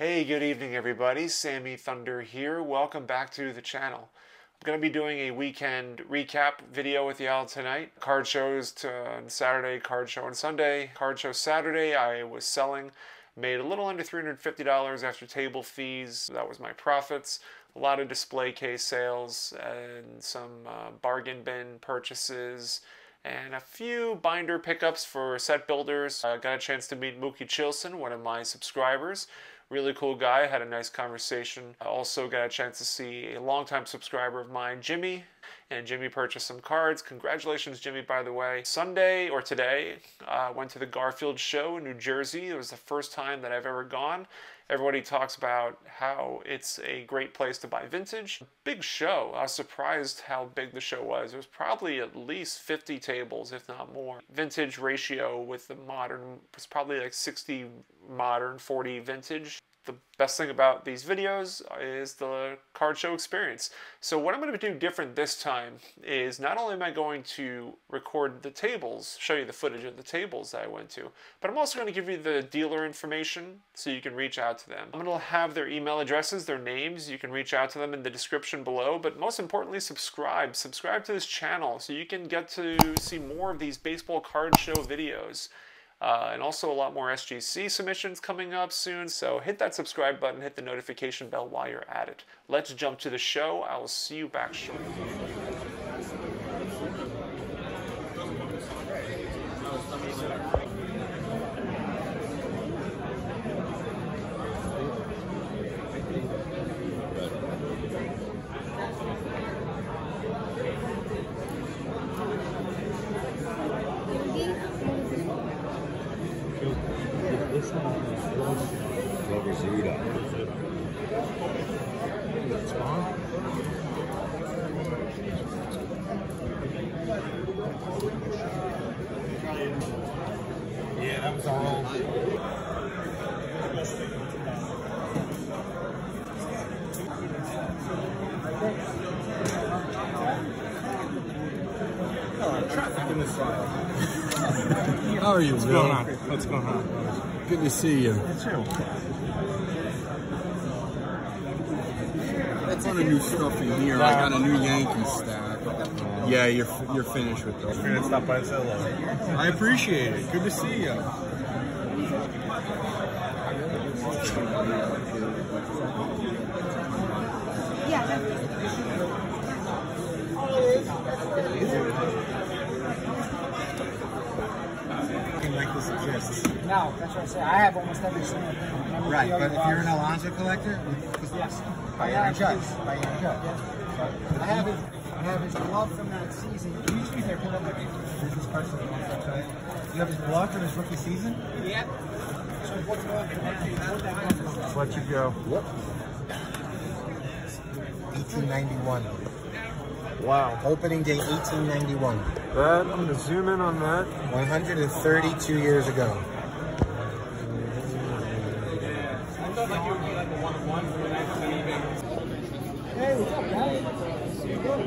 Hey, good evening everybody, Sammy Thunder here. Welcome back to the channel. I'm going to be doing a weekend recap video with y'all tonight. Card shows on Saturday, card show on Sunday. Card show Saturday I was selling, made a little under $350 after table fees. That was my profits. A lot of display case sales and some bargain bin purchases and a few binder pickups for set builders. I got a chance to meet Mookie Chilson, one of my subscribers. Really cool guy, had a nice conversation. I also got a chance to see a longtime subscriber of mine, Jimmy, and Jimmy purchased some cards. Congratulations, Jimmy, by the way. Sunday, or today, went to the Garfield show in New Jersey. It was the first time that I've ever gone. Everybody talks about how it's a great place to buy vintage. Big show. I was surprised how big the show was. There was probably at least 50 tables, if not more. Vintage ratio with the modern was probably like 60 modern, 40 vintage. The best thing about these videos is the card show experience. So what I'm going to do different this time is not only am I going to record the tables, show you the footage of the tables that I went to, but I'm also going to give you the dealer information so you can reach out to them. I'm going to have their email addresses, their names. You can reach out to them in the description below, but most importantly, subscribe. Subscribe to this channel so you can get to see more of these baseball card show videos. And also a lot more SGC submissions coming up soon. So hit that subscribe button, hit the notification bell while you're at it. Let's jump to the show. I will see you back shortly. How are you, What's going on? What's going on? Good to see you. That's true. That's on a new stuff in here. I got a new Yankee stack. Yeah, you're finished with those. You're gonna stop by and say hello. I appreciate it. Good to see you. Yeah, no, that's what I said. I have almost every single thing. Right, but if you're an Alonzo collector, yes. By Aaron Judge. By Aaron Judge. I have his glove from that season. Can you just be there? Put up my business cards. You have his glove from his rookie season? Yep. So what's going on? Let you go. Yep. 1891. Wow. Opening day 1891. That, I'm going to zoom in on that. 132 years ago. I thought like you would be like a 1-1 for the next meeting. Hey, what's up, guys? You good?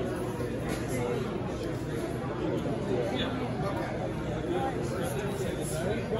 How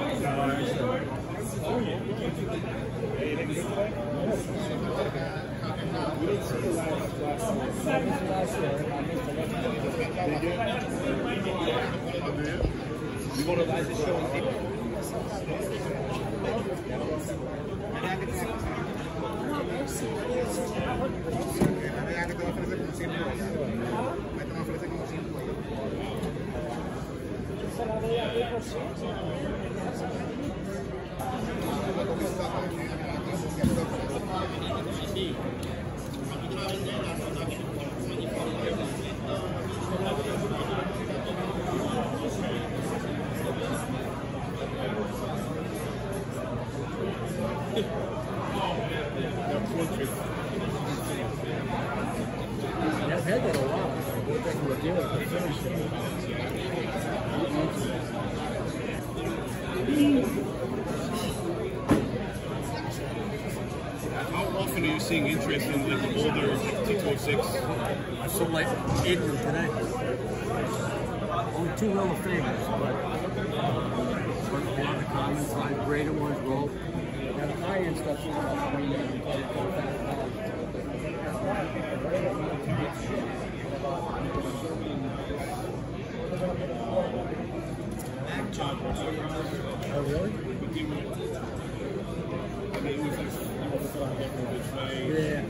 often are you seeing interest in the older T206? I sold like 8 of them today. Only 2 Hall of Famers, but a lot of the comments, like greater ones, well, iron stuff is not going to. Oh, really? Yeah.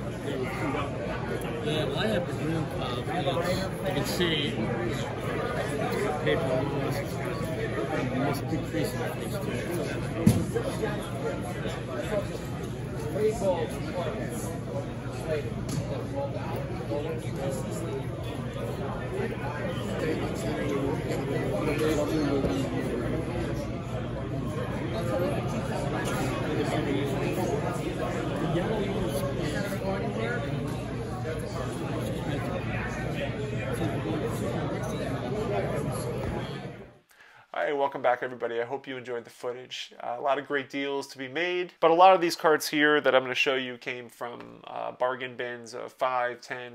Yeah, well, I have the green cloud. You can see paper on this. And there's a big crease in that place, All right, welcome back everybody. I hope you enjoyed the footage. A lot of great deals to be made, but a lot of these cards here that I'm going to show you came from bargain bins of $5, $10,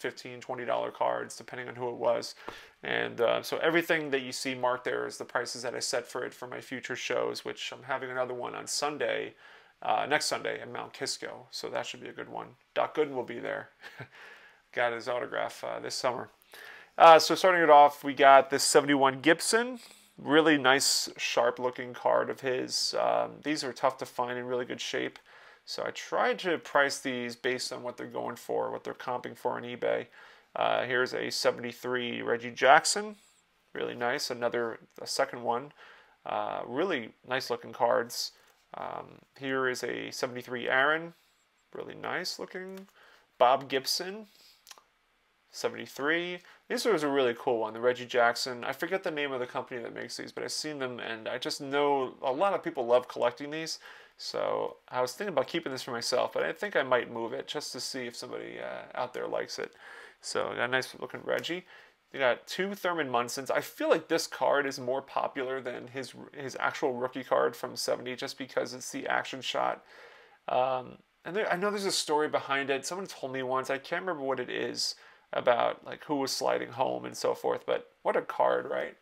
$15, $20 cards, depending on who it was. And so everything that you see marked there is the prices that I set for it for my future shows, which I'm having another one on Sunday, next Sunday at Mount Kisco. So that should be a good one. Doc Gooden will be there. Got his autograph this summer. So starting it off, we got this 71 Gibson. Really nice, sharp-looking card of his. These are tough to find in really good shape. So I tried to price these based on what they're going for, what they're comping for on eBay. Here's a 73 Reggie Jackson. Really nice. A second one. Really nice-looking cards. Here is a 73 Aaron. Really nice-looking. Bob Gibson. 73. This was a really cool one, the Reggie Jackson. I forget the name of the company that makes these, but I've seen them, and I just know a lot of people love collecting these. So I was thinking about keeping this for myself, but I think I might move it just to see if somebody out there likes it. So I got a nice looking Reggie. You got two Thurman Munsons. I feel like this card is more popular than his actual rookie card from 70, just because it's the action shot. And I know there's a story behind it. Someone told me once, I can't remember what it is, about like who was sliding home and so forth, but what a card, right?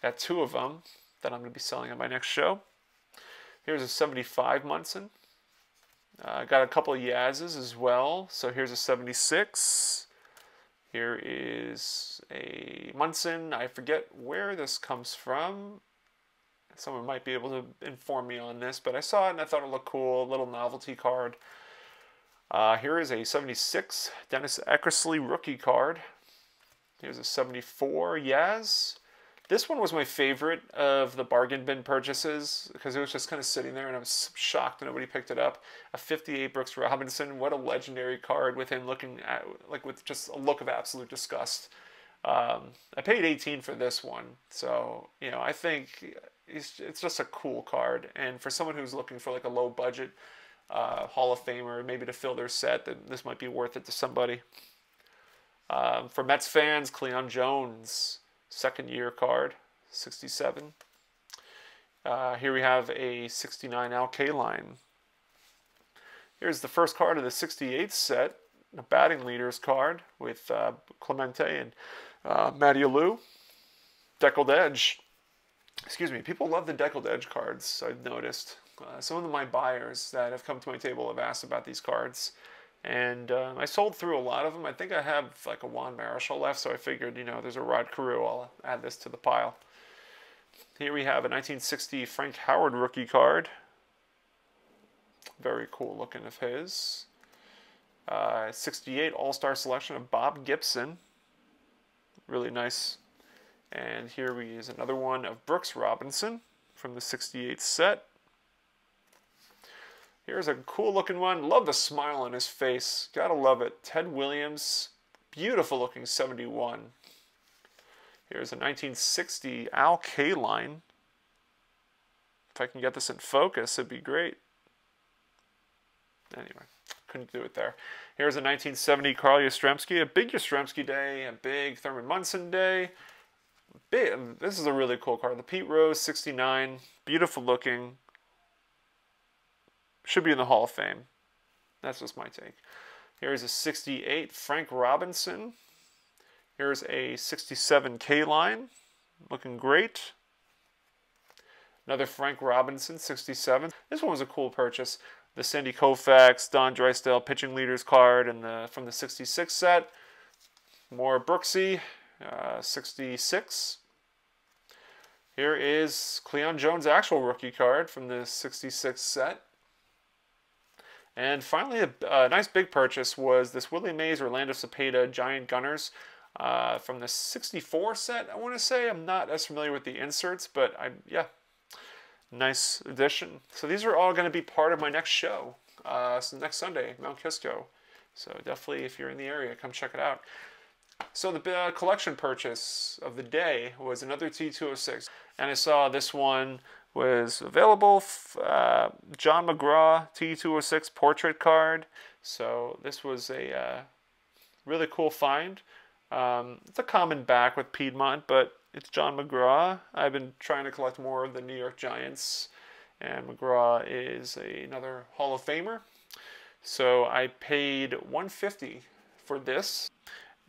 Got two of them that I'm going to be selling on my next show. Here's a 75 Munson. Got a couple of Yaz's as well. So here's a 76. Here is a Munson. I forget where this comes from. Someone might be able to inform me on this, but I saw it and I thought it looked cool. A little novelty card. Here is a 76 Dennis Eckersley rookie card. Here's a 74 Yaz. This one was my favorite of the bargain bin purchases because it was just kind of sitting there and I was shocked nobody picked it up. A 58 Brooks Robinson. What a legendary card with him looking at, like, with just a look of absolute disgust. I paid $18 for this one. So, you know, I think it's just a cool card. And for someone who's looking for like a low budget Hall of Famer, maybe to fill their set, that this might be worth it to somebody. For Mets fans, Cleon Jones, second year card, 67. Here we have a 69 Al Kaline. Here's the first card of the 68 set, a batting leaders card with Clemente and Matty Alou. Deckled Edge. Excuse me, people love the Deckled Edge cards, I've noticed. Some of my buyers that have come to my table have asked about these cards, and I sold through a lot of them. I think I have like a Juan Marichal left, so I figured, you know, there's a Rod Carew, I'll add this to the pile. Here we have a 1960 Frank Howard rookie card. Very cool looking of his. 68 All-Star selection of Bob Gibson. Really nice. And here we is another one of Brooks Robinson from the 68 set. Here's a cool looking one. Love the smile on his face. Gotta love it. Ted Williams. Beautiful looking 71. Here's a 1960 Al Kaline. If I can get this in focus, it'd be great. Anyway, couldn't do it there. Here's a 1970 Carl Yastrzemski. A big Yastrzemski day. A big Thurman Munson day. Big, this is a really cool card. The Pete Rose 69. Beautiful looking. Should be in the Hall of Fame. That's just my take. Here's a 68 Frank Robinson. Here's a 67 Kaline. Looking great. Another Frank Robinson, 67. This one was a cool purchase. The Sandy Koufax, Don Drysdale pitching leaders card and from the 66 set. More Brooksy, 66. Here is Cleon Jones' actual rookie card from the 66 set. And finally, a nice big purchase was this Willie Mays Orlando Cepeda Giant Gunners from the 64 set, I want to say. I'm not as familiar with the inserts, but yeah, nice addition. So these are all going to be part of my next show. So next Sunday, Mount Kisco. So definitely, if you're in the area, come check it out. So the collection purchase of the day was another T206. And I saw this one was available, John McGraw T206 portrait card. So this was a really cool find. It's a common back with Piedmont, but it's John McGraw. I've been trying to collect more of the New York Giants, and McGraw is another Hall of Famer. So I paid $150 for this.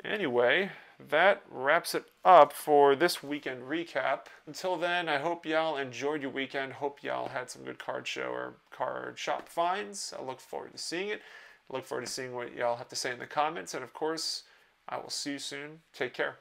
Anyway, that wraps it up for this weekend recap. Until then, I hope y'all enjoyed your weekend. Hope y'all had some good card show or card shop finds. I look forward to seeing it. I look forward to seeing what y'all have to say in the comments. And of course, I will see you soon. Take care.